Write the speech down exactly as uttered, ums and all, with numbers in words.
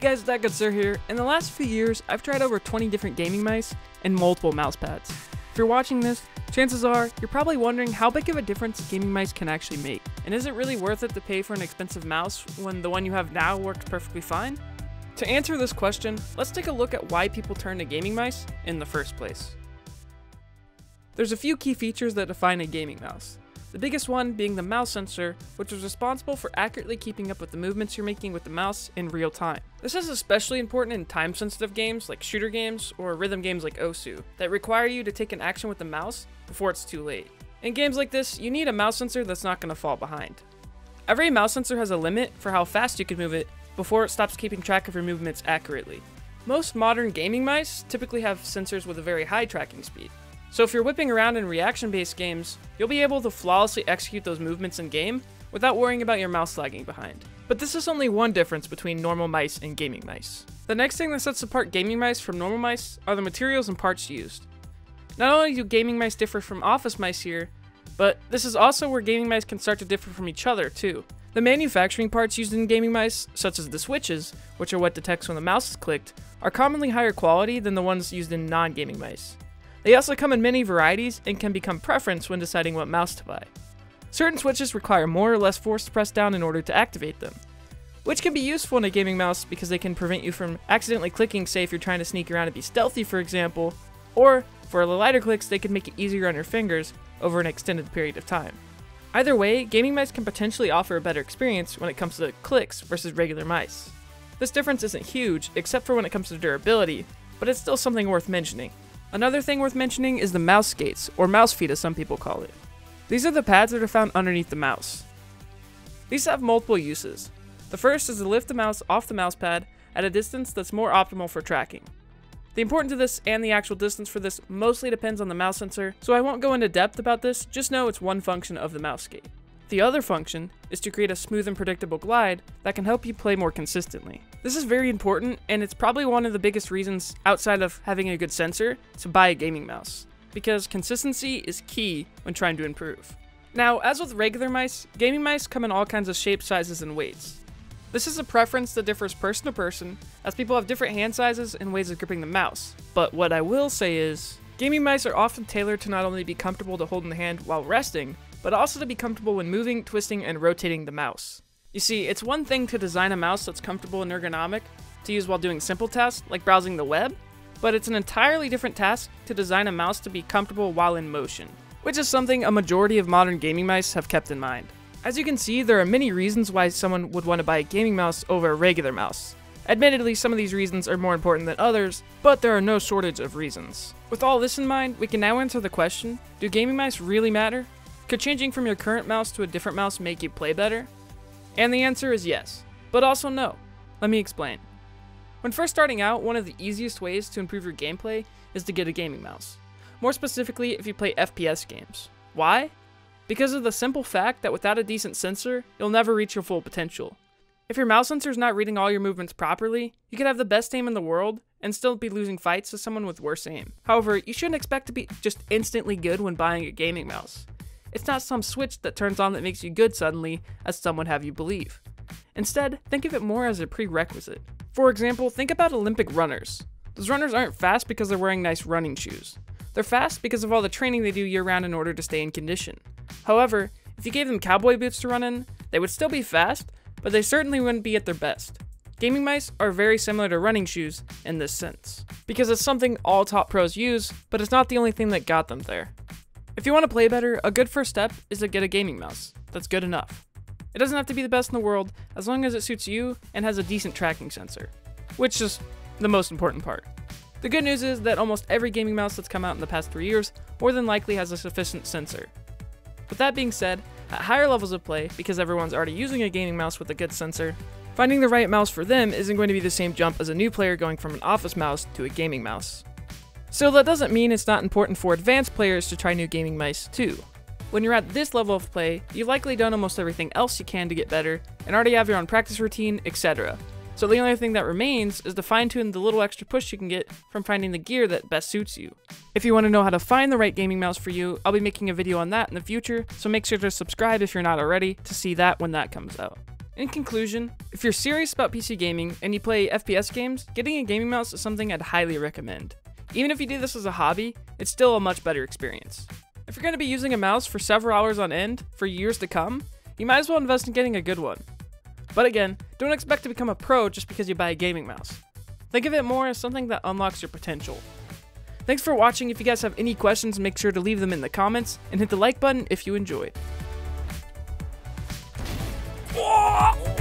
Hey guys, Dat Good Sir here. In the last few years, I've tried over twenty different gaming mice and multiple mouse pads. If you're watching this, chances are you're probably wondering how big of a difference gaming mice can actually make. And is it really worth it to pay for an expensive mouse when the one you have now works perfectly fine? To answer this question, let's take a look at why people turn to gaming mice in the first place. There's a few key features that define a gaming mouse. The biggest one being the mouse sensor, which is responsible for accurately keeping up with the movements you're making with the mouse in real time. This is especially important in time-sensitive games like shooter games or rhythm games like Osu that require you to take an action with the mouse before it's too late. In games like this, you need a mouse sensor that's not going to fall behind. Every mouse sensor has a limit for how fast you can move it before it stops keeping track of your movements accurately. Most modern gaming mice typically have sensors with a very high tracking speed. So if you're whipping around in reaction-based games, you'll be able to flawlessly execute those movements in-game without worrying about your mouse lagging behind. But this is only one difference between normal mice and gaming mice. The next thing that sets apart gaming mice from normal mice are the materials and parts used. Not only do gaming mice differ from office mice here, but this is also where gaming mice can start to differ from each other too. The manufacturing parts used in gaming mice, such as the switches, which are what detects when the mouse is clicked, are commonly higher quality than the ones used in non-gaming mice. They also come in many varieties and can become preference when deciding what mouse to buy. Certain switches require more or less force to press down in order to activate them, which can be useful in a gaming mouse because they can prevent you from accidentally clicking, say if you're trying to sneak around and be stealthy for example, or for the lighter clicks they can make it easier on your fingers over an extended period of time. Either way, gaming mice can potentially offer a better experience when it comes to clicks versus regular mice. This difference isn't huge except for when it comes to durability, but it's still something worth mentioning. Another thing worth mentioning is the mouse gates, or mouse feet as some people call it. These are the pads that are found underneath the mouse. These have multiple uses. The first is to lift the mouse off the mouse pad at a distance that's more optimal for tracking. The importance of this and the actual distance for this mostly depends on the mouse sensor, so I won't go into depth about this, just know it's one function of the mouse gate. The other function is to create a smooth and predictable glide that can help you play more consistently. This is very important, and it's probably one of the biggest reasons outside of having a good sensor to buy a gaming mouse, because consistency is key when trying to improve. Now, as with regular mice, gaming mice come in all kinds of shapes, sizes, and weights. This is a preference that differs person to person, as people have different hand sizes and ways of gripping the mouse. But what I will say is, gaming mice are often tailored to not only be comfortable to hold in the hand while resting, but also to be comfortable when moving, twisting, and rotating the mouse. You see, it's one thing to design a mouse that's comfortable and ergonomic to use while doing simple tasks like browsing the web, but it's an entirely different task to design a mouse to be comfortable while in motion, which is something a majority of modern gaming mice have kept in mind. As you can see, there are many reasons why someone would want to buy a gaming mouse over a regular mouse. Admittedly, some of these reasons are more important than others, but there are no shortage of reasons. With all this in mind, we can now answer the question, do gaming mice really matter? Could changing from your current mouse to a different mouse make you play better? And the answer is yes, but also no. Let me explain. When first starting out, one of the easiest ways to improve your gameplay is to get a gaming mouse. More specifically, if you play F P S games. Why? Because of the simple fact that without a decent sensor, you'll never reach your full potential. If your mouse sensor is not reading all your movements properly, you could have the best aim in the world and still be losing fights to someone with worse aim. However, you shouldn't expect to be just instantly good when buying a gaming mouse. It's not some switch that turns on that makes you good suddenly, as some would have you believe. Instead, think of it more as a prerequisite. For example, think about Olympic runners. Those runners aren't fast because they're wearing nice running shoes. They're fast because of all the training they do year-round in order to stay in condition. However, if you gave them cowboy boots to run in, they would still be fast, but they certainly wouldn't be at their best. Gaming mice are very similar to running shoes in this sense, because it's something all top pros use, but it's not the only thing that got them there. If you want to play better, a good first step is to get a gaming mouse that's good enough. It doesn't have to be the best in the world as long as it suits you and has a decent tracking sensor, which is the most important part. The good news is that almost every gaming mouse that's come out in the past three years more than likely has a sufficient sensor. With that being said, at higher levels of play, because everyone's already using a gaming mouse with a good sensor, finding the right mouse for them isn't going to be the same jump as a new player going from an office mouse to a gaming mouse. So that doesn't mean it's not important for advanced players to try new gaming mice too. When you're at this level of play, you've likely done almost everything else you can to get better, and already have your own practice routine, et cetera. So the only thing that remains is to fine-tune the little extra push you can get from finding the gear that best suits you. If you want to know how to find the right gaming mouse for you, I'll be making a video on that in the future, so make sure to subscribe if you're not already to see that when that comes out. In conclusion, if you're serious about P C gaming and you play F P S games, getting a gaming mouse is something I'd highly recommend. Even if you do this as a hobby, it's still a much better experience. If you're going to be using a mouse for several hours on end for years to come, you might as well invest in getting a good one. But again, don't expect to become a pro just because you buy a gaming mouse. Think of it more as something that unlocks your potential. Thanks for watching. If you guys have any questions, make sure to leave them in the comments and hit the like button if you enjoyed. Whoa!